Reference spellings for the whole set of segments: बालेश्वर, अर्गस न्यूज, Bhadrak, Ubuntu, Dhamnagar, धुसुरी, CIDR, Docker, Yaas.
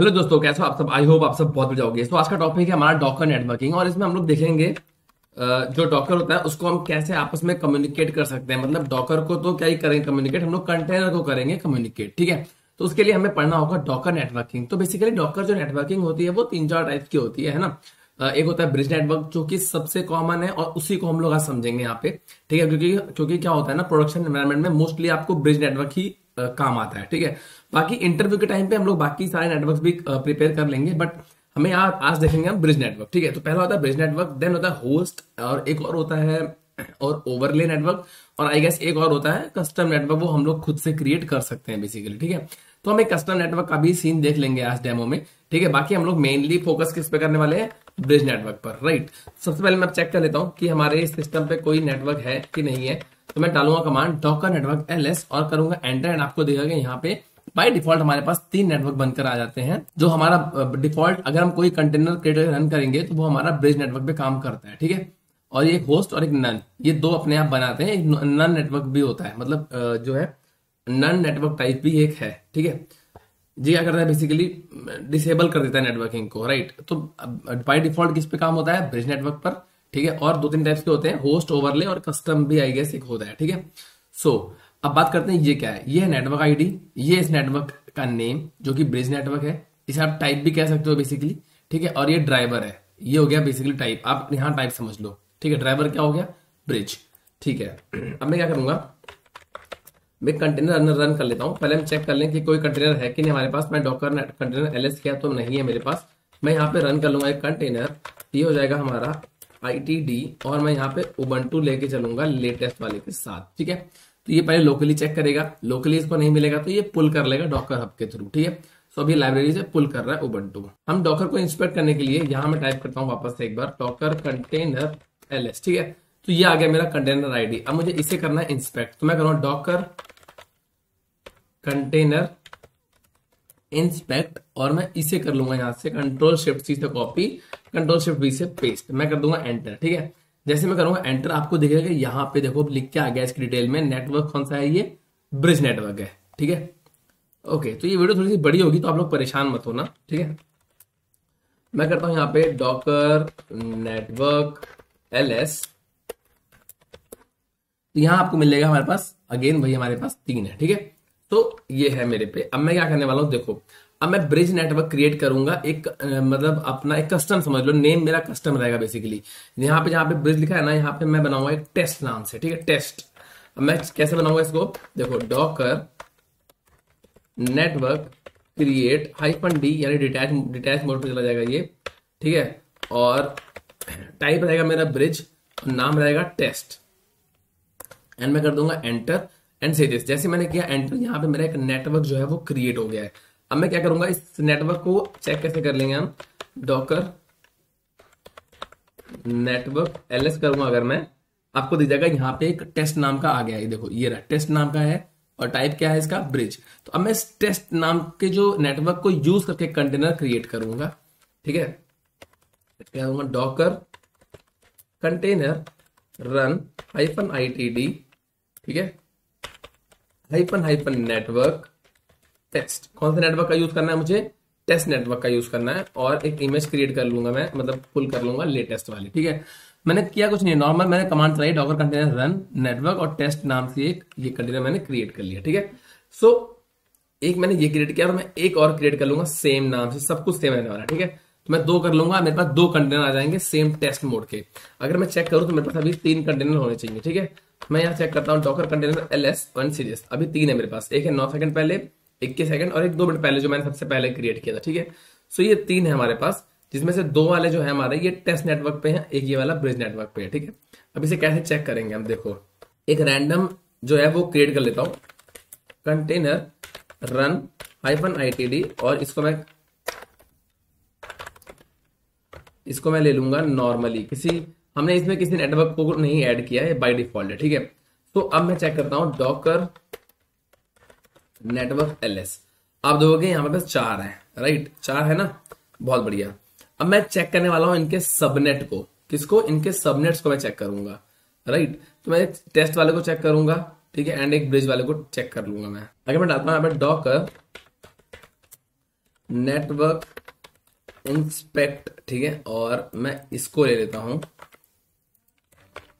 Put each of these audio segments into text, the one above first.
Hello दोस्तों, कैसे हो आप सब। आई होप आप सब बहुत बढ़िया होंगे। तो आज का टॉपिक है हमारा डॉकर नेटवर्किंग, और इसमें हम लोग देखेंगे जो डॉकर होता है उसको हम कैसे आपस में कम्युनिकेट कर सकते हैं। मतलब डॉकर को तो क्या ही करेंगे कम्युनिकेट, हम लोग कंटेनर को करेंगे कम्युनिकेट, ठीक है। तो उसके लिए हमें पढ़ना होगा डॉकर नेटवर्किंग। तो बेसिकली डॉकर जो नेटवर्किंग होती है वो 3-4 टाइप की होती है ना। एक होता है ब्रिज नेटवर्क जो कि सबसे कॉमन है, और उसी को हम लोग आज समझेंगे यहाँ पे, ठीक है। क्योंकि क्या होता है ना, प्रोडक्शन एनवायरमेंट में मोस्टली आपको ब्रिज नेटवर्क ही काम आता है, ठीक है। बाकी इंटरव्यू के टाइम पे हम लोग बाकी सारे नेटवर्क्स भी प्रिपेयर कर लेंगे, बट हमें आज देखेंगे हम ब्रिज नेटवर्क, ठीक है। तो पहला होता है ब्रिज नेटवर्क, देन होता है होस्ट, और एक और होता है और ओवरले नेटवर्क, और आई गेस एक और होता है कस्टम नेटवर्क, वो हम लोग खुद से क्रिएट कर सकते हैं बेसिकली, ठीक है। तो हम एक कस्टम नेटवर्क का भी सीन देख लेंगे आज डेमो में, ठीक है। बाकी हम लोग मेनली फोकस किस पे करने वाले हैं, ब्रिज नेटवर्क पर, राइट। सबसे पहले मैं चेक कर लेता हूँ कि हमारे सिस्टम पे कोई नेटवर्क है कि नहीं है। तो मैं डालूंगा कमांड डॉकर नेटवर्क ls और करूंगा एंटर, एंड आपको दिखेगा यहाँ पे बाय डिफॉल्ट हमारे पास 3 नेटवर्क बनकर आ जाते हैं। जो हमारा डिफॉल्ट, अगर हम कोई कंटेनर क्रिएटर रन करेंगे तो वो हमारा ब्रिज नेटवर्क पे काम करता है, ठीक है। और एक होस्ट और एक नन, ये दो अपने आप बनाते हैं। एक नन नेटवर्क भी होता है, मतलब जो है नन नेटवर्क टाइप भी एक है, ठीक है। जी क्या करता है बेसिकली, डिसेबल कर देता है नेटवर्किंग को, राइट। तो बाय डिफॉल्ट किस पे काम होता है, ब्रिज नेटवर्क पर, ठीक है। और 2-3 टाइप्स के होते हैं, होस्ट, ओवरले और कस्टम भी आई गेस एक होता है, ठीक है। सो अब बात करते हैं ये क्या है। ये है नेटवर्क आईडी, ये इस नेटवर्क का नेम जो कि ब्रिज नेटवर्क है, इसे आप टाइप भी कह सकते हो बेसिकली, ठीक है। और ये ड्राइवर है, ये हो गया बेसिकली टाइप, आप यहाँ टाइप समझ लो, ठीक है। ड्राइवर क्या हो गया, ब्रिज, ठीक है। अब मैं क्या करूंगा, मैं कंटेनर रन कर लेता हूँ। पहले हम चेक कर लें कि कोई कंटेनर है कि नहीं हमारे पास। मैं डॉकर कंटेनर ls किया तो नहीं है मेरे पास। मैं यहाँ पे रन कर लूंगा एक कंटेनर, ये हो जाएगा हमारा ITD, और मैं यहाँ पे Ubuntu लेके चलूंगा लेटेस्ट वाले के साथ, ठीक है। तो ये पहले लोकली चेक करेगा, लोकली इसको नहीं मिलेगा तो ये पुल कर लेगा डॉकर हब के थ्रू, ठीक है। सो अब ये लाइब्रेरी से पुल कर रहा है Ubuntu। हम डॉकर को इंस्पेक्ट करने के लिए यहाँ मैं टाइप करता हूँ वापस से एक बार डॉकर कंटेनर ls, ठीक है। तो ये आ गया मेरा कंटेनर आईडी। अब मुझे इसे करना है इंस्पेक्ट, तो मैं कर रहा हूँ डॉकर कंटेनर इंस्पेक्ट, और मैं इसे कर लूंगा यहाँ से Ctrl+Shift+C से कॉपी, Ctrl+Shift+V से पेस्ट, मैं कर दूंगा एंटर, ठीक है। जैसे मैं करूंगा एंटर, आपको दिखेगा यहाँ पे देखो लिख के आ गया इसकी डिटेल में, नेटवर्क कौन सा है, ये ब्रिज नेटवर्क है, ठीक है। ओके, तो ये वीडियो थोड़ी सी बड़ी होगी तो आप लोग परेशान मत होना, ठीक है। मैं करता हूँ यहाँ पे डॉकर नेटवर्क ls, तो यहाँ आपको मिलेगा हमारे पास अगेन वही हमारे पास 3 है, ठीक है। तो ये है मेरे पे। अब मैं क्या करने वाला हूँ देखो, अब मैं ब्रिज नेटवर्क क्रिएट करूंगा एक मतलब अपना एक कस्टम समझ लो, नेम मेरा कस्टम रहेगा बेसिकली। यहाँ पे जहाँ पे ब्रिज लिखा है ना, यहाँ पे मैं बनाऊंगा एक टेस्ट नाम से, ठीक है, टेस्ट। अब मैं कैसे बनाऊंगा इसको देखो, डॉकर नेटवर्क क्रिएट -d, यानी डिटैच मोड पे चला जाएगा ये, ठीक है। और टाइप रहेगा मेरा ब्रिज, नाम रहेगा टेस्ट, एंड मैं कर दूंगा एंटर एंड से दिस। जैसे मैंने किया एंटर, यहाँ पे मेरा एक नेटवर्क जो है वो क्रिएट हो गया है। अब मैं क्या करूंगा, इस नेटवर्क को चेक कैसे कर लेंगे हम, डॉकर नेटवर्क ls करूंगा अगर मैं, आपको दिख जाएगा यहाँ पे एक टेस्ट नाम का आ गया है, देखो ये रहा टेस्ट नाम का है, और टाइप क्या है इसका, ब्रिज। तो अब मैं इस टेस्ट नाम के जो नेटवर्क को यूज करके कंटेनर क्रिएट करूंगा, ठीक है। क्या करूंगा, डॉकर कंटेनर रन -itd, ठीक है, - नेटवर्क टेस्ट। कौन सा नेटवर्क का यूज करना है मुझे, टेस्ट नेटवर्क का यूज करना है। और एक इमेज क्रिएट कर लूंगा मैं, मतलब पुल कर लूंगा लेटेस्ट वाली, ठीक है। मैंने किया कुछ नहीं, नॉर्मल मैंने कमांड चलाई डॉकर कंटेनर रन नेटवर्क, और टेस्ट नाम से एक ये कंटेनर मैंने क्रिएट कर लिया, ठीक है। सो एक मैंने ये क्रिएट किया, और मैं एक और क्रिएट कर लूंगा सेम नाम से, सब कुछ सेम रहने वाला, ठीक है। तो मैं 2 कर लूंगा, मेरे पास 2 कंटेनर आ जाएंगे सेम टेस्ट मोड के। अगर मैं चेक करूँ तो मेरे पास अभी 3 कंटेनर होने चाहिए, ठीक है। मैं यहाँ चेक करता हूँ डॉकर कंटेनर ls सीरीज, अभी 3 है मेरे पास, एक है 9 सेकंड पहले, एक के सेकंड, और एक 2 मिनट पहले जो मैंने सबसे पहले क्रिएट किया था, ठीक है। सो ये 3 है हमारे पास, जिसमें से 2 वाले जो है हमारे ये टेस्ट नेटवर्क पे है, एक ये वाला ब्रिज नेटवर्क पे है, ठीक है। अब इसे कैसे चेक करेंगे हम देखो, एक रैंडम जो है वो क्रिएट कर लेता हूँ, कंटेनर रन -itd, और इसको मैं ले लूंगा नॉर्मली, हमने इसमें किसी नेटवर्क को नहीं ऐड किया है, बाय डिफॉल्ट है, ठीक है। तो अब मैं चेक करता हूं डॉकर नेटवर्क ls, आप देखोगे यहाँ पे 4 है, राइट, 4 है ना, बहुत बढ़िया। अब मैं चेक करने वाला हूं इनके सबनेट को, किसको, इनके सबनेट्स को मैं चेक करूंगा, राइट। तो मैं टेस्ट वाले को चेक करूंगा, ठीक है, एंड एक ब्रिज वाले को चेक कर लूंगा मैं। अगर मैं डालता हूँ डॉकर नेटवर्क इंस्पेक्ट, ठीक है, और मैं इसको ले लेता हूं,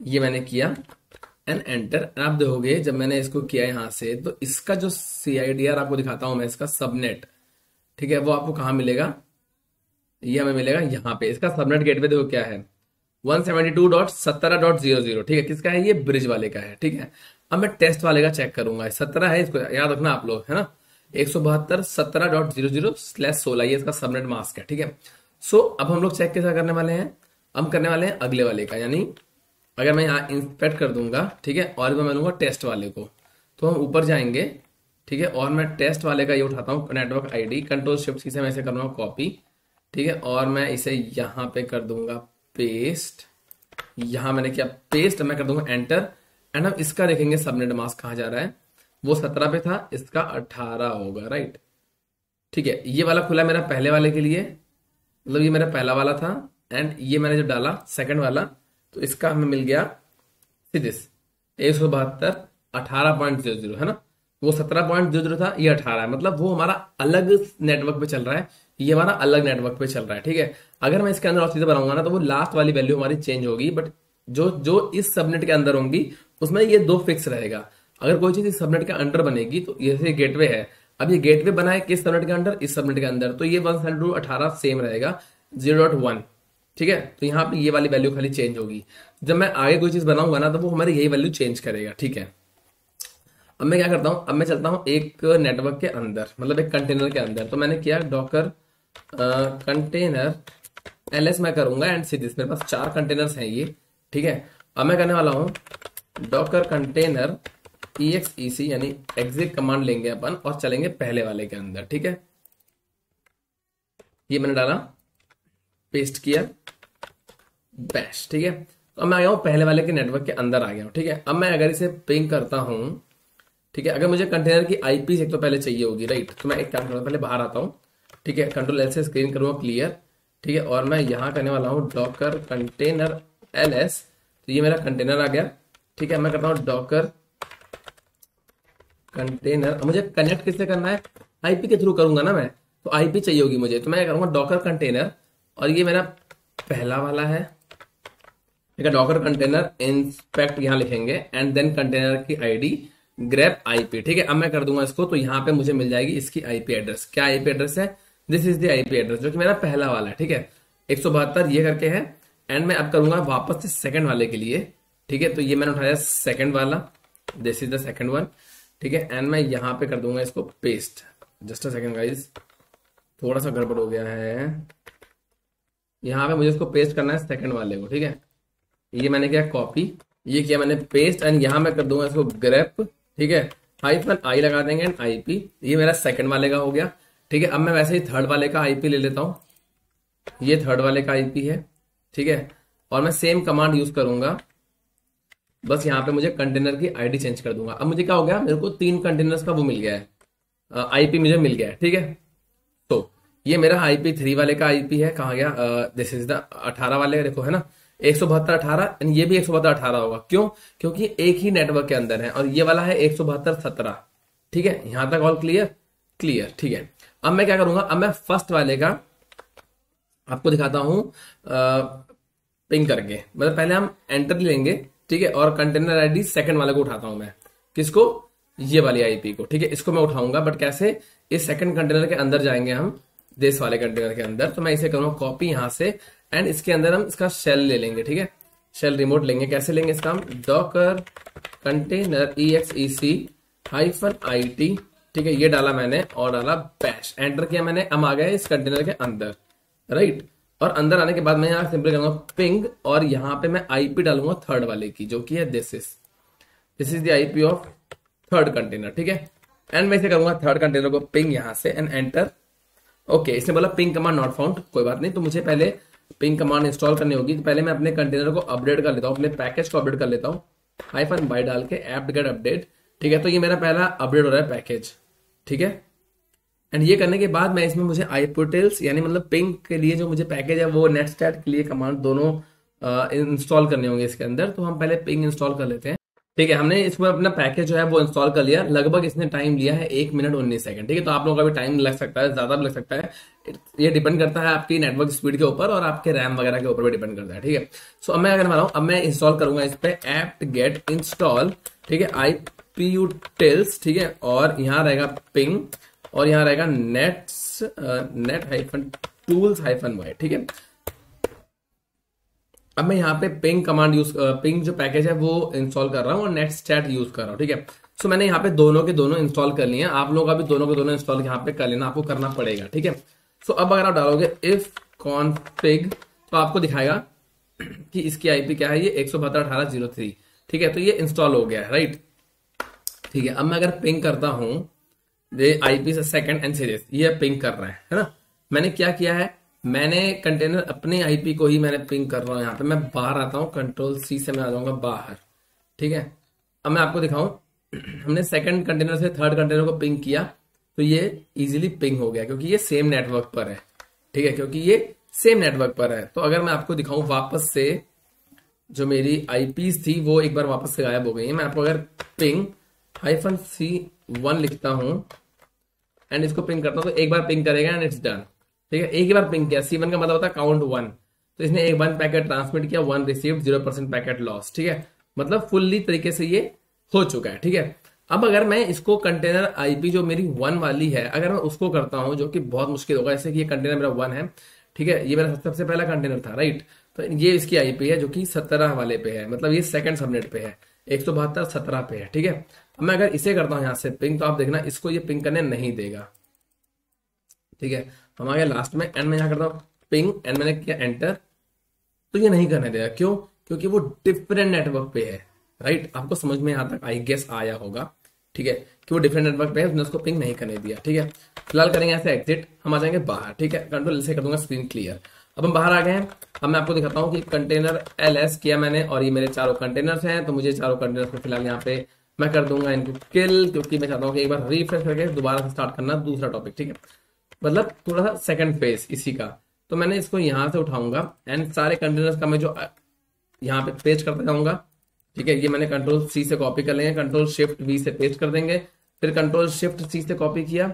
ये मैंने किया एंड एंटर। आप देखोगे जब मैंने इसको किया यहां से तो इसका जो CIDR आपको दिखाता हूं मैं, इसका सबनेट, ठीक है, वो आपको कहां मिलेगा? यह हमें मिलेगा यहां पे। इसका सबनेट गेटवे देखो क्या है, 172.17.00, ठीक है, किसका है ये? ब्रिज वाले का है, ठीक है। अब मैं टेस्ट वाले का चेक करूंगा, 17 है, इसको याद रखना आप लोग, है ना, 172.17.00/16 ये इसका सबनेट मास्क है, ठीक है। सो अब हम लोग चेक कैसा करने वाले हैं? हम करने वाले हैं अगले वाले का, यानी अगर मैं यहाँ इंस्पेक्ट कर दूंगा, ठीक है, और मैं लूंगा टेस्ट वाले को, तो हम ऊपर जाएंगे, ठीक है, और मैं टेस्ट वाले का ये उठाता हूँ नेटवर्क ID, Ctrl+Shift से मैं इसे करूँगा कॉपी, ठीक है, और मैं इसे यहाँ पे कर दूंगा पेस्ट, यहाँ मैंने किया पेस्ट, मैं कर दूंगा एंटर एंड हम इसका देखेंगे सबनेट मास्क कहाँ जा रहा है। वो 17 पे था, इसका 18 होगा, राइट, ठीक है। ये वाला खुला मेरा पहले वाले के लिए, मतलब ये मेरा पहला वाला था एंड ये मैंने जब डाला सेकंड वाला तो इसका हमें मिल गया 172.18.00, है ना, वो 17.00 था, ये 18 है, मतलब वो हमारा अलग नेटवर्क पे चल रहा है, ये हमारा अलग नेटवर्क पे चल रहा है, ठीक है। अगर मैं इसके अंदर और चीजें बनाऊंगा ना तो वो लास्ट वाली वैल्यू हमारी चेंज होगी, बट जो इस सबनेट के अंदर होंगी उसमें ये दो फिक्स रहेगा। अगर कोई चीज इस सबनेट के अंडर बनेगी तो जैसे गेटवे है, अब ये गेटवे बना है किस सबनेट के अंडर? इस सबनेट के अंदर, तो ये 118 सेम रहेगा 0.1, ठीक है, तो यहाँ पे ये वाली वैल्यू खाली चेंज होगी। जब मैं आगे कोई चीज बनाऊंगा ना तो वो हमारी यही वैल्यू चेंज करेगा, ठीक है। अब मैं क्या करता हूँ, अब मैं चलता हूँ एक नेटवर्क के अंदर, मतलब एक कंटेनर के अंदर, तो मैंने किया डॉकर कंटेनर ls मैं करूंगा एंड सीधे मेरे पास 4 कंटेनर्स हैं ये, ठीक है। अब मैं करने वाला हूँ डॉकर कंटेनर exec, यानी एग्जिट कमांड लेंगे अपन और चलेंगे पहले वाले के अंदर, ठीक है। ये मैंने डाला, पेस्ट किया, बैश, ठीक है। अब मैं आ गया हूं पहले वाले के नेटवर्क के अंदर आ गया हूं, ठीक है। अब मैं अगर इसे पिंग करता हूं, ठीक है, अगर मुझे कंटेनर की IP एक तो पहले चाहिए होगी, राइट, तो मैं एक काम करूंगा, पहले बाहर आता हूं, ठीक है, Ctrl+L से स्क्रीन करूंगा क्लियर, ठीक है, और मैं यहां करने वाला हूं डॉकर कंटेनर ls, तो ये मेरा कंटेनर आ गया, ठीक है। मैं करता हूं डॉकर कंटेनर, मुझे कनेक्ट किससे करना है? IP के थ्रू करूंगा ना मैं, तो IP चाहिए होगी मुझे, तो मैं करूंगा डॉकर कंटेनर, और ये मेरा पहला वाला है, ठीक है, डॉकर कंटेनर इंस्पेक्ट यहाँ लिखेंगे एंड देन कंटेनर की ID ग्रैब IP, ठीक है। अब मैं कर दूंगा इसको, तो यहाँ पे मुझे मिल जाएगी इसकी IP एड्रेस। क्या IP एड्रेस है? This is the IP address, जो कि मेरा पहला वाला है, ठीक है, 172 ये करके है। एंड मैं अब करूंगा वापस से सेकंड वाले के लिए, ठीक है, तो ये मैंने उठाया सेकंड वाला, this is the second one, ठीक है, एंड मैं यहाँ पे कर दूंगा इसको paste. Just a second guys, थोड़ा सा गड़बड़ हो गया है, यहाँ पे मुझे इसको पेस्ट करना है सेकंड वाले को, ठीक है। ये मैंने क्या कॉपी, ये किया मैंने पेस्ट, एंड यहाँ मैं कर दूंगा इसको ग्रेप, ठीक है, -i लगा देंगे एंड IP, ये मेरा सेकंड वाले का हो गया, ठीक है। अब मैं वैसे ही थर्ड वाले का IP ले लेता हूँ, ये थर्ड वाले का IP है, ठीक है, और मैं सेम कमांड यूज करूंगा, बस यहाँ पे मुझे कंटेनर की ID चेंज कर दूंगा। अब मुझे क्या हो गया, मेरे को 3 कंटेनर्स का वो मिल गया है, IP मुझे मिल गया है, ठीक है। तो ये मेरा IP3 वाले का IP है, कहाँ गया? दिस इज द 18 वाले, देखो, है ना, 172.18, ये भी 172.18 होगा, क्यों? क्योंकि एक ही नेटवर्क के अंदर है, और ये वाला है 172.17, ठीक है। यहाँ तक ऑल क्लियर? क्लियर, ठीक है। अब मैं क्या करूंगा, अब मैं फर्स्ट वाले का आपको दिखाता हूँ पिंग करके, मतलब पहले हम एंटर लेंगे, ठीक है, और कंटेनर ID सेकंड वाले को उठाता हूं मैं, किसको? ये वाली IP को, ठीक है, इसको मैं उठाऊंगा, बट कैसे? इस सेकंड कंटेनर के अंदर जाएंगे हम, देश वाले कंटेनर के अंदर, तो मैं इसे करूंगा कॉपी यहां से एंड इसके अंदर हम इसका शेल ले लेंगे, ठीक है, शेल रिमोट लेंगे। कैसे लेंगे इसका हम? डॉकर कंटेनर exec -it, ठीक है, ये डाला मैंने और डाला बैश, एंटर किया मैंने, हम आ गए इस कंटेनर के अंदर, राइट। और अंदर आने के बाद मैं यहाँ सिंपल करूंगा पिंग, और यहाँ पे मैं IP डालूंगा थर्ड वाले की, जो कि है this is the IP of third container, ठीक है। एंड मैं इसे करूंगा थर्ड कंटेनर को पिंग यहाँ से एंड एंटर, ओके। इसने बोला पिंग कमांड नॉट फाउंड, कोई बात नहीं, तो मुझे पहले पिंग कमांड इंस्टॉल करनी होगी, तो पहले मैं अपने कंटेनर को अपडेट कर लेता हूँ, अपने पैकेज को अपडेट कर लेता हूँ, -y डाल के apt-get अपडेट, ठीक है, तो ये मेरा पहला अपडेट हो रहा है पैकेज, ठीक है। एंड ये करने के बाद मैं इसमें मुझे iputils, यानी मतलब पिंग के लिए जो मुझे पैकेज है वो netstat के लिए कमांड दोनों इंस्टॉल करने होंगे इसके अंदर, तो हम पहले पिंग इंस्टॉल कर लेते हैं। ठीक है, हमने इसमें अपना पैकेज जो है वो इंस्टॉल कर लिया। लगभग इसने टाइम लिया है 1 मिनट 19 सेकंड। ठीक है, तो आप लोगों का भी टाइम लग सकता है, ज्यादा भी लग सकता है। ये डिपेंड करता है आपकी नेटवर्क स्पीड के ऊपर और आपके रैम वगैरह के ऊपर भी डिपेंड करता है। ठीक है, सो अब मैं अगर हूं, अब मैं इंस्टॉल करूंगा इस पर एप्ट गेट इंस्टॉल। ठीक है, IPUTils। ठीक है, और यहाँ रहेगा पिंग और यहाँ रहेगा net -tools -y। ठीक है, अब मैं यहाँ पे पिंग कमांड यूज पिंग जो पैकेज है वो इंस्टॉल कर रहा हूँ और netstat यूज कर रहा हूँ। ठीक है, सो मैंने यहाँ पे दोनों के दोनों इंस्टॉल कर लिए हैं। आप लोग अभी दोनों के दोनों इंस्टॉल यहाँ पे कर लेना, आपको करना पड़ेगा। ठीक है, सो अब अगर आप डालोगे इफ config तो आपको दिखाएगा कि इसकी IP क्या है, ये 172.18.0.3। ठीक है, तो ये इंस्टॉल हो गया है, राइट। ठीक है, अब मैं अगर पिंग करता हूँ IP से सेकंड एंड सीरीज, ये पिंग कर रहा है ना। मैंने क्या किया है, मैंने कंटेनर अपने IP को ही मैंने पिंग कर रहा हूँ। यहाँ पे मैं बाहर आता हूँ, Ctrl+C से मैं आ जाऊंगा बाहर। ठीक है, अब मैं आपको दिखाऊं, हमने सेकंड कंटेनर से थर्ड कंटेनर को पिंग किया तो ये इजीली पिंग हो गया क्योंकि ये सेम नेटवर्क पर है। ठीक है, क्योंकि ये सेम नेटवर्क पर है। तो अगर मैं आपको दिखाऊं वापस से जो मेरी IPs थी वो एक बार वापस से गायब हो गई है। मैं आपको अगर पिंग -C1 लिखता हूँ एंड इसको पिंग करता हूँ तो एक बार पिंग करेगा एंड इट्स डन। ठीक है, एक ही बार पिंग किया। C1 का मतलब होता है काउंट 1, तो इसने एक 1 पैकेट ट्रांसमिट किया, 1 रिसीव्ड, 0% पैकेट लॉस। ठीक है, मतलब फुल्ली तरीके से ये हो चुका है। ठीक है, अब अगर मैं इसको कंटेनर IP जो मेरी 1 वाली है अगर मैं उसको करता हूँ, जो कि बहुत मुश्किल होगा। जैसे कि ये कंटेनर मेरा 1 है। ठीक है, ये मेरा सबसे पहला कंटेनर था, राइट। तो ये इसकी IP है जो कि 17 वाले पे है, मतलब ये सेकंड सबनेट पे है, 172.17 पे है। ठीक है, अब मैं अगर इसे करता हूँ यहाँ से पिंग तो आप देखना इसको ये पिंग करने नहीं देगा। ठीक है, हमारे लास्ट में एंड में यहाँ करता हूँ पिंग एंड मैंने किया एंटर तो ये नहीं करने देगा। क्यों? क्योंकि वो डिफरेंट नेटवर्क पे है, राइट। आपको समझ में यहाँ तक आई गेस आया होगा। ठीक है, कि वो डिफरेंट नेटवर्क पे है, उसने उसको पिंग नहीं करने दिया। ठीक है, फिलहाल करेंगे ऐसे एग्जिट, हम आ जाएंगे बाहर। ठीक है, Ctrl से कर दूंगा स्क्रीन क्लियर। अब हम बाहर आ गए हैं। अब मैं आपको दिखाता हूँ कि कंटेनर LS किया मैंने और ये मेरे चारों कंटेनर्स हैं, तो मुझे चारों कंटेनर्स को फिलहाल यहाँ पे मैं कर दूंगा इनको किल, क्योंकि मैं चाहता हूँ कि एक बार रिफ्रेश करके दोबारा से स्टार्ट करना दूसरा टॉपिक। ठीक है, मतलब थोड़ा सा सेकंड फेज इसी का। तो मैंने इसको यहाँ से उठाऊंगा एंड सारे कंटेनर्स का मैं जो यहाँ पे पेस्ट करता जाऊंगा। ठीक है, ये मैंने Ctrl+C से कॉपी कर लेंगे, Ctrl+Shift+V से पेस्ट कर देंगे, फिर Ctrl+Shift+C से कॉपी किया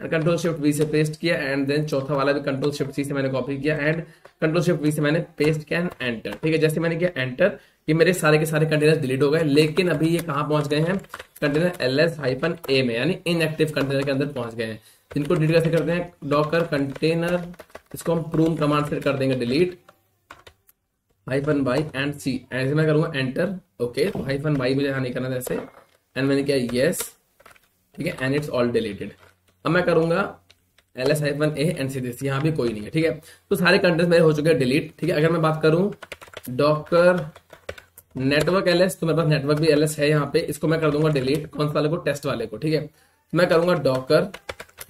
एंड Ctrl+Shift+V से पेस्ट किया एंड देन चौथा वाला भी Ctrl+Shift+C से मैंने कॉपी किया एंड Ctrl+Shift+V से मैंने पेस्ट किया एंड एंटर। ठीक है, जैसे मैंने किया एंटर ये मेरे सारे के सारे कंटेनर्स डिलीट हो गए, लेकिन अभी ये कहाँ पहुंच गए हैं, कंटेनर LS-A में, यानी इनएक्टिव कंटेनर के अंदर पहुंच गए हैं। इनको डिलीट कैसे करते हैं, डॉकर कंटेनर इसको हम prune कमांड से कर देंगे डिलीट -y and c। ऐसे मैं करूंगा एंटर, ओके, तो -y मुझे यहाँ नहीं करना जैसे एंड मैंने किया यस। ठीक है, एंड इट्स ऑल डिलीटेड। अब मैं करूंगा ls -a and c, यहाँ भी कोई नहीं है। ठीक है, तो सारे कंटेनर मेरे हो चुके हैं डिलीट। ठीक है, अगर मैं बात करूं डॉकर नेटवर्क LS, तो मेरे पास नेटवर्क भी LS है यहाँ पे, इसको मैं कर दूंगा डिलीट। कौन से वाले को, टेस्ट वाले को। ठीक है, मैं करूंगा डॉकर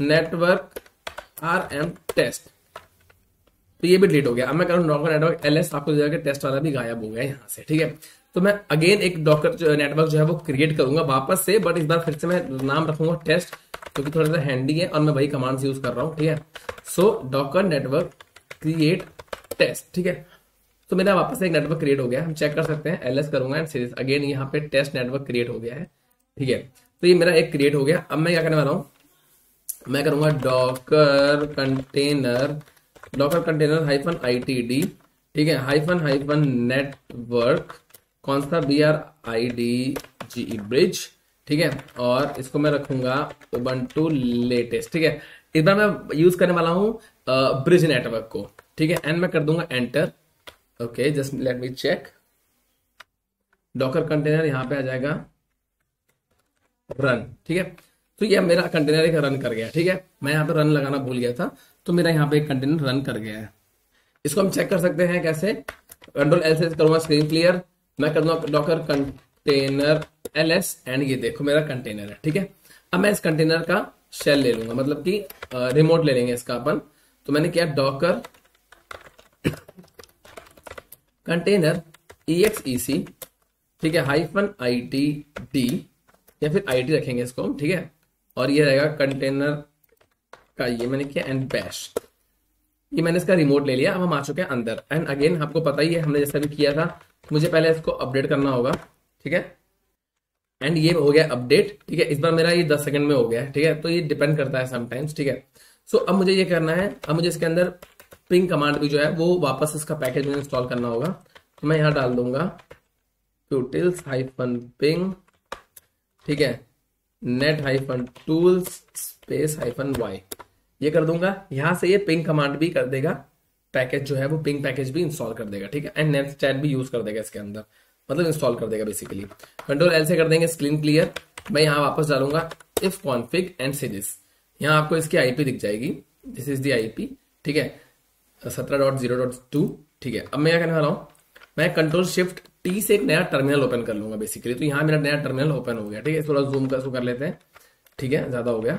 नेटवर्क rm test, तो ये भी डिलीट हो गया। अब मैं करूँ डॉकर नेटवर्क LS, आपको देखा टेस्ट वाला भी गायब हो गया यहाँ से। ठीक है, तो मैं अगेन एक डॉकर नेटवर्क जो है वो क्रिएट करूंगा वापस से, बट इस बार फिर से मैं नाम रखूंगा टेस्ट, क्योंकि थोड़ा सा हैंडी है और मैं वही कमांड्स यूज कर रहा हूँ। ठीक है, so docker network create test. ठीक है, तो मेरा वापस एक नेटवर्क क्रिएट हो गया, हम चेक कर सकते हैं। LS करूंगा एंड सीरीज, अगेन यहाँ पे टेस्ट नेटवर्क क्रिएट हो गया है। ठीक है, तो ये मेरा एक क्रिएट हो गया। अब मैं क्या करने वाला हूँ, मैं करूंगा docker container -itd। ठीक है, -network कौन सा, bridge। ठीक है, और इसको मैं रखूंगा Ubuntu लेटेस्ट। ठीक है, इस बार मैं यूज करने वाला हूँ ब्रिज नेटवर्क को। ठीक है, एंड मैं कर दूंगा enter, okay, just let me check. Docker container यहाँ पे आ जाएगा रन। ठीक है, तो ये मेरा कंटेनर एक रन कर गया। ठीक है, मैं यहाँ पे रन लगाना भूल गया था, तो मेरा यहाँ पे एक कंटेनर रन कर गया है। इसको हम चेक कर सकते हैं कैसे, Ctrl+L से करूंगा स्क्रीन क्लियर, मैं कर दूंगा डॉकर कंटेनर LS एंड ये देखो मेरा कंटेनर है। ठीक है, अब मैं इस कंटेनर का शेल ले लूंगा, मतलब कि रिमोट ले लेंगे इसका अपन। तो मैंने किया डॉकर कंटेनर exec। ठीक है, -itd या फिर IT रखेंगे इसको हम। ठीक है, और ये रहेगा कंटेनर का, ये मैंने किया एंड बैश, ये मैंने इसका रिमोट ले लिया। अब हम आ चुके हैं अंदर एंड अगेन आपको पता ही है हमने जैसा भी किया था, मुझे पहले इसको अपडेट करना होगा। ठीक है, एंड ये हो गया अपडेट, ठीक है। इस बार मेरा ये 10 सेकंड में हो गया है, ठीक है। तो ये डिपेंड करता है समटाइम्स, ठीक है। सो अब मुझे ये करना है, अब मुझे इसके अंदर पिंग कमांड भी जो है वो वापस इसका पैकेज मुझे इंस्टॉल करना होगा। तो मैं यहाँ डाल दूंगा qtils-ping, ठीक है, net-tools -y, ये कर दूंगा। यहाँ से ये पिंग कमांड भी कर देगा, पैकेज जो है वो पिंग पैकेज भी इंस्टॉल कर देगा, ठीक है। एंड नेट चैट भी यूज कर देगा इसके अंदर, मतलब इंस्टॉल कर देगा बेसिकली। कंट्रोल एल से कर देंगे स्क्रीन क्लियर। मैं यहाँ वापस डालूंगा इफ कॉन्फिग एंड सीरीज। यहाँ आपको इसकी आईपी दिख जाएगी, दिस इज दी आईपी, ठीक है, 17.0.2, ठीक है। अब मैं क्या करने वाला हूँ, मैं कंट्रोल शिफ्ट टी से एक नया टर्मिनल ओपन कर लूंगा बेसिकली। तो यहाँ मेरा नया टर्मिनल ओपन हो गया, ठीक है। थोड़ा जूम कर लेते हैं, ठीक है, ज्यादा हो गया,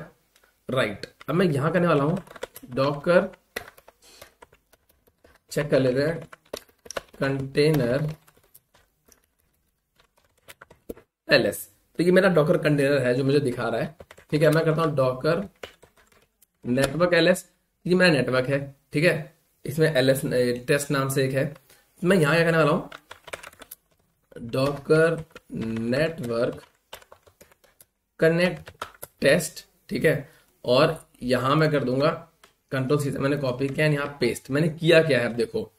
राइट। अब मैं यहाँ करने वाला हूँ डॉकर, चेक कर लेते हैं, कंटेनर ls। तो ये मेरा डॉकर कंटेनर है जो मुझे दिखा रहा है, ठीक है। मैं करता हूँ डॉकर नेटवर्क ls, ये मेरा नेटवर्क है, ठीक है। इसमें ls टेस्ट नाम से एक है। मैं यहाँ क्या करने वाला हूँ, डॉकर नेटवर्क कनेक्ट टेस्ट, ठीक है। और यहाँ मैं कर दूंगा कंट्रोल सी से मैंने कॉपी किया, यहाँ पेस्ट। मैंने किया क्या है, अब देखो,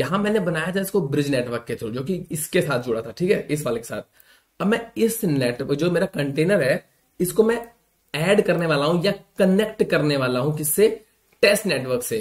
यहाँ मैंने बनाया था इसको ब्रिज नेटवर्क के थ्रू, जो कि इसके साथ जुड़ा था, ठीक है, इस वाले के साथ। अब मैं इस नेटवर्क जो मेरा कंटेनर है इसको मैं ऐड करने वाला हूं या कनेक्ट करने वाला हूं किससे, टेस्ट नेटवर्क से,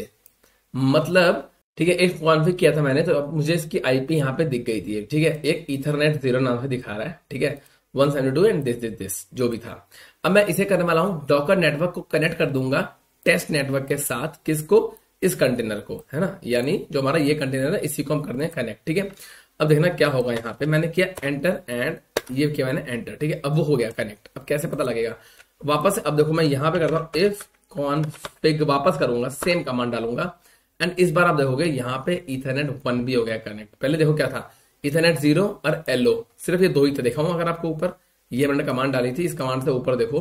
मतलब, ठीक है। एक कॉन्फ़िग किया था मैंने, तो अब मुझे इसकी आईपी यहाँ पे दिख गई थी, ठीक है। एक इथरनेट 0 नाम से दिखा रहा है, ठीक है, 172 एंड दिस जो भी था। अब मैं इसे करने वाला हूँ, डॉकर नेटवर्क को कनेक्ट कर दूंगा टेस्ट नेटवर्क के साथ, किसको, इस कंटेनर को, है ना, यानी जो हमारा ये कंटेनर है इसी को हम करते हैं कनेक्ट, ठीक है। अब देखना क्या होगा, यहाँ पे मैंने किया एंटर एंड ये किया मैंने एंटर, ठीक है। अब वो हो गया कनेक्ट। अब कैसे पता लगेगा वापस से, अब देखो मैं यहाँ पे करता हूँ इफ कॉन्फिग, वापस करूंगा सेम कमांड डालूंगा, एंड इस बार आप देखोगे यहाँ पे इथरनेट 1 भी हो गया कनेक्ट। पहले देखो क्या था, इथरनेट 0 और LO, सिर्फ ये दो ही थे, देखा हूँ अगर आपको ऊपर, ये मैंने कमांड डाली थी, इस कमांड से ऊपर देखो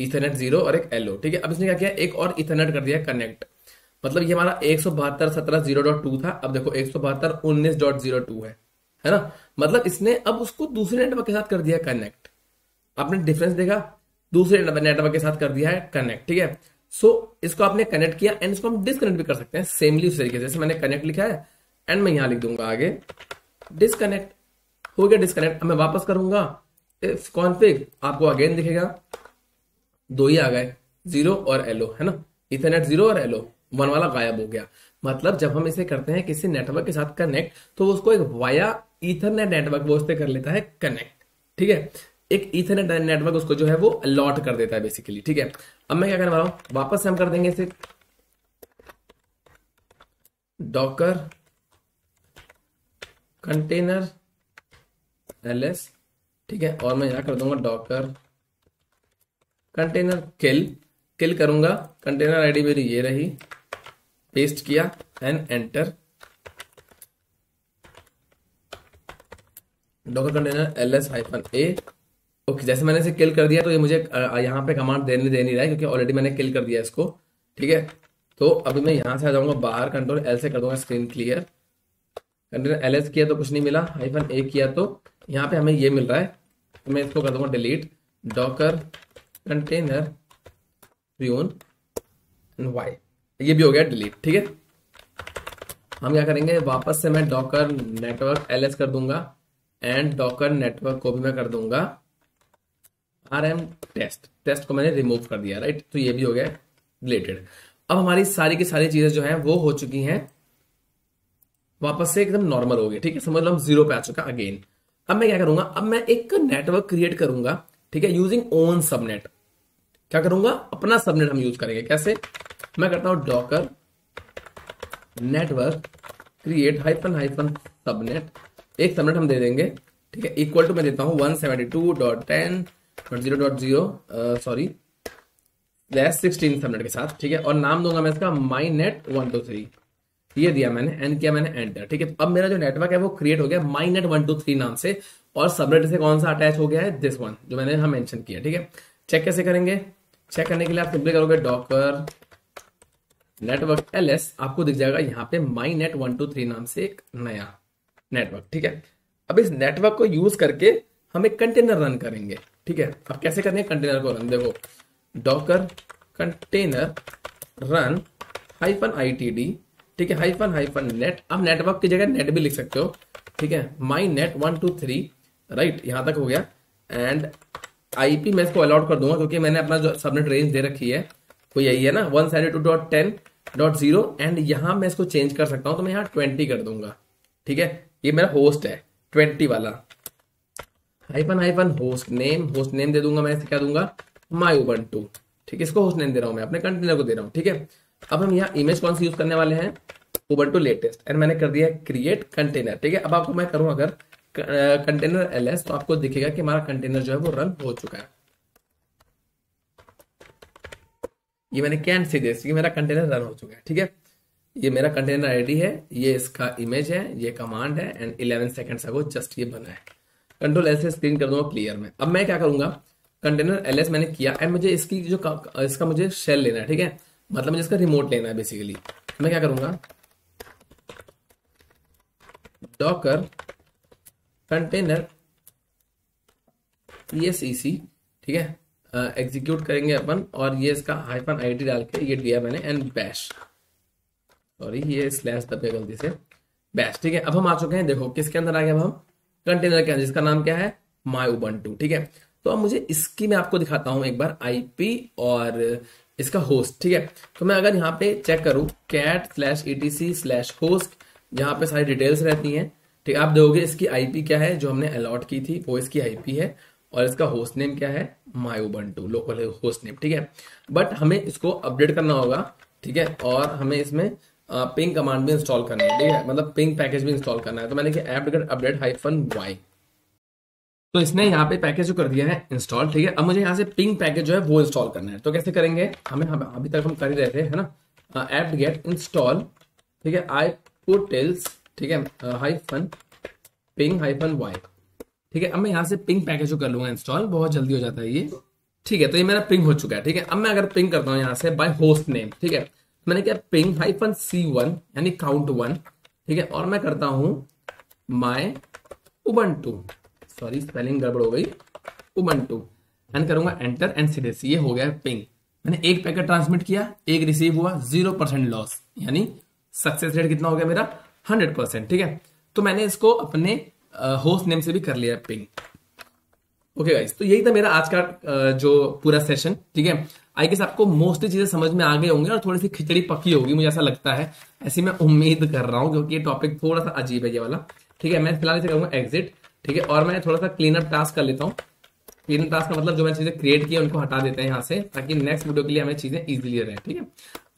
इथरनेट 0 और एक LO, ठीक है। अब इसने क्या किया, एक और इथरनेट कर दिया कनेक्ट, मतलब ये हमारा 172.17.0.2 था, अब देखो 172.19.0.2 है ना, मतलब इसने अब उसको दूसरे नेटवर्क के साथ कर दिया कनेक्ट। आपने डिफरेंस देखा, दूसरे नेटवर्क के साथ कर दिया है कनेक्ट, ठीक है। सो इसको आपने कनेक्ट किया एंड इसको हम डिसकनेक्ट भी कर सकते हैं सेमली उस तरीके से, जैसे मैंने कनेक्ट लिखा है एंड मैं यहां लिख दूंगा आगे डिसकनेक्ट, हो गया डिसकनेक्ट। अब मैं वापस करूंगा इफ कॉन्फिग, आपको अगेन दिखेगा दो ही आ गए, 0 और LO, है ना, इथरनेट 0 और LO, 1 वाला गायब हो गया। मतलब जब हम इसे करते हैं किसी नेटवर्क के साथ कनेक्ट, तो उसको एक वाया ईथरनेट नेटवर्क वो उससे कर लेता है कनेक्ट, ठीक है। एक ईथरनेट नेटवर्क उसको जो है वो अलॉट कर देता है बेसिकली, ठीक है। अब मैं क्या करने वाला हूं, वापस से हम कर देंगे इसे डॉकर कंटेनर ls, ठीक है, और मैं यहां कर दूंगा डॉकर कंटेनर किल करूंगा, कंटेनर आईडी मेरी ये रही, पेस्ट किया and enter, docker container ls -a, okay. जैसे मैंने इसे किल कर दिया तो ये मुझे यहाँ पे कमांड देनी रहा है, क्योंकि ऑलरेडी मैंने किल कर दिया इसको, ठीक है। तो अभी मैं यहाँ से आ जाऊंगा बाहर, कंट्रोल एल से कर दूंगा स्क्रीन क्लियर, कंटेनर ls किया तो कुछ नहीं मिला, -a किया तो यहाँ पे हमें ये मिल रहा है, तो मैं इसको कर दूंगा डिलीट, डॉकर कंटेनर y, ये भी हो गया डिलीट, ठीक है। हम क्या करेंगे, वापस से मैं डॉकर नेटवर्क ls कर दूंगा एंड डॉकर नेटवर्क को भी मैं कर दूंगा rm टेस्ट को मैंने रिमूव कर दिया, राइट। तो ये भी हो गया डिलीटेड। अब हमारी सारी की सारी चीजें जो हैं वो हो चुकी हैं, वापस से एकदम नॉर्मल हो गए, ठीक है, समझ लो हम 0 पे आ चुका अगेन। अब मैं क्या करूंगा, अब मैं एक नेटवर्क क्रिएट करूंगा, ठीक है, यूजिंग ओन सबनेट। क्या करूंगा, अपना सबनेट हम यूज करेंगे। कैसे, मैं करता हूं डॉकर नेटवर्क क्रिएट __सबनेट, एक सबनेट हम दे देंगे, ठीक है, इक्वल टू मैं देता हूं 172.10.0.0/16 सबनेट के साथ, ठीक है, और नाम दूंगा मैं इसका mynet123, ये दिया मैंने एंड किया मैंने एंटर, ठीक है। अब मेरा जो नेटवर्क है वो क्रिएट हो गया mynet123 नाम से, और सबनेट से कौन सा अटैच हो गया है, दिस वन जो मैंने यहां मेंशन किया, ठीक है। चेक कैसे करेंगे, चेक करने के लिए आप सिंपली करोगे डॉकर नेटवर्क ls, आपको दिख जाएगा यहाँ पे mynet123 नाम से एक नया नेटवर्क, ठीक है। अब इस नेटवर्क को यूज करके हम एक कंटेनर रन करेंगे। ठीक है, अब कैसे करेंगे कंटेनर को रन? देखो डॉकर कंटेनर रन -itd, ठीक है, -net। अब नेटवर्क की जगह नेट भी लिख सकते हो, ठीक है, माई नेट 123, राइट, यहां तक हो गया। एंड आईपी मैं इसको अलाउड कर दूंगा क्योंकि मैंने अपना जो सबनेट रेंज दे रखी है वो यही है ना, 172.10.0, एंड यहां मैं इसको चेंज कर सकता हूं तो मैं यहाँ 20 कर दूंगा। ठीक है, ये मेरा होस्ट है 20 वाला, होस्ट नेम दे दूंगा मैं, इसे क्या दूंगा, माई उबंटू। ठीक है, इसको होस्ट नेम दे रहा हूं मैं, अपने कंटेनर को दे रहा हूं। ठीक है, अब हम यहाँ इमेज कौन सी यूज करने वाले हैं, उबंटू लेटेस्ट, एंड मैंने कर दिया क्रिएट कंटेनर। ठीक है, अब आपको मैं करूँ अगर कंटेनर ls तो आपको दिखेगा कि हमारा कंटेनर जो है वो रन हो चुका है। ये मैंने कैन से दे दी, मेरा कंटेनर रन हो चुका है। ठीक है, ये मेरा कंटेनर आईडी है, ये इसका इमेज है, ये कमांड है, एंड 11 सेकेंड्स अगो जस्ट ये बना है। कंट्रोल एल से स्क्रीन कर दूंगा क्लियर में। अब मैं क्या करूंगा, कंटेनर ls मैंने किया, एंड मुझे इसकी जो इसका मुझे शेल लेना है, ठीक है, मतलब मुझे इसका रिमोट लेना है बेसिकली। मैं क्या करूंगा, डॉकर कंटेनर psec, ठीक है, एग्जीक्यूट करेंगे अपन, और ये इसका -id डाल के ये दिया मैंने, एंड बैश, सॉरी ये स्लैश दबे गलती से, बैश। ठीक है, अब हम आ चुके हैं, देखो किसके अंदर आ गए हम, कंटेनर के अंदर, जिसका नाम क्या है, माय उबंटू। ठीक है, तो अब मुझे इसकी मैं आपको दिखाता हूं एक बार आईपी और इसका होस्ट। ठीक है, तो मैं अगर यहाँ पे चेक करूँ cat/etc/host, यहाँ पे सारी डिटेल्स रहती हैं। ठीक है, आप देखोगे इसकी आईपी क्या है जो हमने अलॉट की थी, वो इसकी आईपी है, और इसका होस्ट नेम क्या है, my Ubuntu local host name. ठीक है, बट हमें इसको अपडेट करना होगा। ठीक है, और हमें इसमें पिंग कमांड भी इंस्टॉल करना है, ठीक है, मतलब पिंग पैकेज भी इंस्टॉल करना है। तो मैंने किया apt-get update-y, तो इसने यहाँ पे पैकेज जो कर दिया है इंस्टॉल। ठीक है, अब मुझे यहाँ से पिंग पैकेज जो है वो इंस्टॉल करना है, तो कैसे करेंगे, हमें अभी तक हम कर ही रहे थे, है ना, apt-get इंस्टॉल, ठीक है, iputils, ठीक है, -ping-y। ठीक है, अब मैं यहाँ से पिंग पैकेज जो कर लूंगा इंस्टॉल, बहुत जल्दी हो जाता है ये। ठीक है, तो ये मेरा पिंग हो चुका है। ठीक है, अब मैं अगर पिंग करता हूँ यहाँ से बाय होस्ट नेम, ठीक है, मैंने क्या पिंग -c1 यानी count1, ठीक है, और मैं करता हूँ माय उबंटू, सॉरी स्पेलिंग गड़बड़ हो गई, उबंटू, एंड करूंगा एंटर, एंड सीधे ये हो गया पिंग। मैंने एक पैकेट ट्रांसमिट किया, एक रिसीव हुआ, 0% लॉस, यानी सक्सेस रेट कितना हो गया मेरा, 100%। ठीक है, तो मैंने इसको अपने होस्ट नेम से भी कर लिया पिंग। ओके गाइस, तो यही था मेरा आज का जो पूरा सेशन। ठीक है, आई गेस आपको मोस्टली चीजें समझ में आ गई होंगी, और थोड़ी सी खिचड़ी पकी होगी, मुझे ऐसा लगता है, ऐसी मैं उम्मीद कर रहा हूँ, क्योंकि ये टॉपिक थोड़ा सा अजीब है ये वाला। ठीक है, मैं फिलहाल इसे करूंगा एग्जिट, ठीक है, और मैं थोड़ा सा क्लीन अप टास्क कर लेता हूँ। क्लीन अप टास्क का मतलब जो मैंने चीजें क्रिएट की उनको हटा देते हैं यहाँ से, ताकि नेक्स्ट वीडियो के लिए हमें चीजें ईजिली रहे। ठीक है,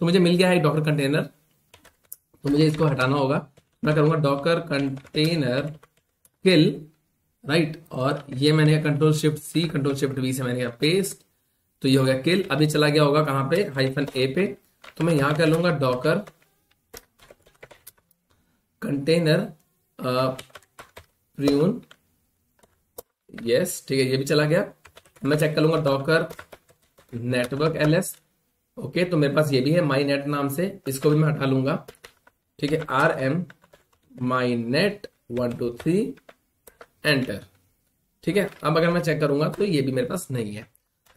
तो मुझे मिल गया है डॉकर कंटेनर, तो मुझे इसको हटाना होगा। मैं करूंगा डॉकर कंटेनर किल, राइट, और ये मैंने कंट्रोल-शिफ्ट-C कंट्रोल-शिफ्ट-V से मैंने पेस्ट, तो ये हो गया किल। अभी चला गया होगा कहाँ पे, -a पे, तो मैं यहाँ कर लूंगा डॉकर कंटेनर prune, यस, ठीक है, ये भी चला गया। मैं चेक कर लूंगा डॉकर नेटवर्क ls, ओके, तो मेरे पास ये भी है माई नेट नाम से, इसको भी मैं हटा लूंगा। ठीक है, rm माई नेट 123 एंटर। ठीक है, अब अगर मैं चेक करूंगा तो ये भी मेरे पास नहीं है,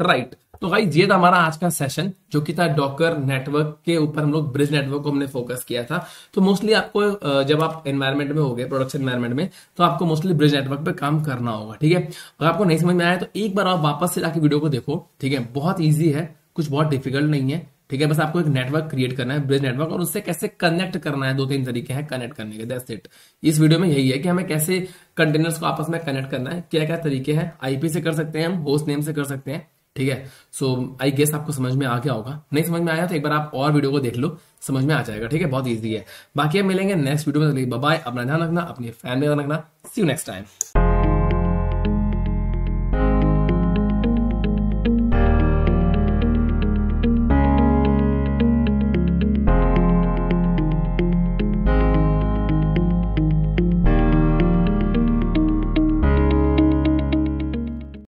राइट। तो गाइस, ये था हमारा आज का सेशन, जो कि था डॉकर नेटवर्क के ऊपर, हम लोग ब्रिज नेटवर्क को हमने फोकस किया था। तो मोस्टली आपको जब आप एनवायरनमेंट में हो गए, प्रोडक्शन एनवायरनमेंट में, तो आपको मोस्टली ब्रिज नेटवर्क पे काम करना होगा। ठीक है, अगर आपको नहीं समझ में आया तो एक बार आप वापस से जाके वीडियो को देखो। ठीक है, बहुत ईजी है, कुछ बहुत डिफिकल्ट नहीं है। ठीक है, बस आपको एक नेटवर्क क्रिएट करना है, ब्रिज नेटवर्क, और उससे कैसे कनेक्ट करना है, 2-3 तरीके हैं कनेक्ट करने के, दैट्स इट। इस वीडियो में यही है कि हमें कैसे कंटेनर्स को आपस में कनेक्ट करना है, क्या क्या तरीके हैं, आईपी से कर सकते हैं हम, होस्ट नेम से कर सकते हैं। ठीक है, सो आई गेस आपको समझ में आ गया होगा, नहीं समझ में आया तो एक बार आप और वीडियो को देख लो, समझ में आ जाएगा। ठीक है, बहुत ईजी है। बाकी हम मिलेंगे नेक्स्ट वीडियो में, बाय बाय, अपना ध्यान रखना, अपनी फैमिली का रखना, सी यू नेक्स्ट टाइम।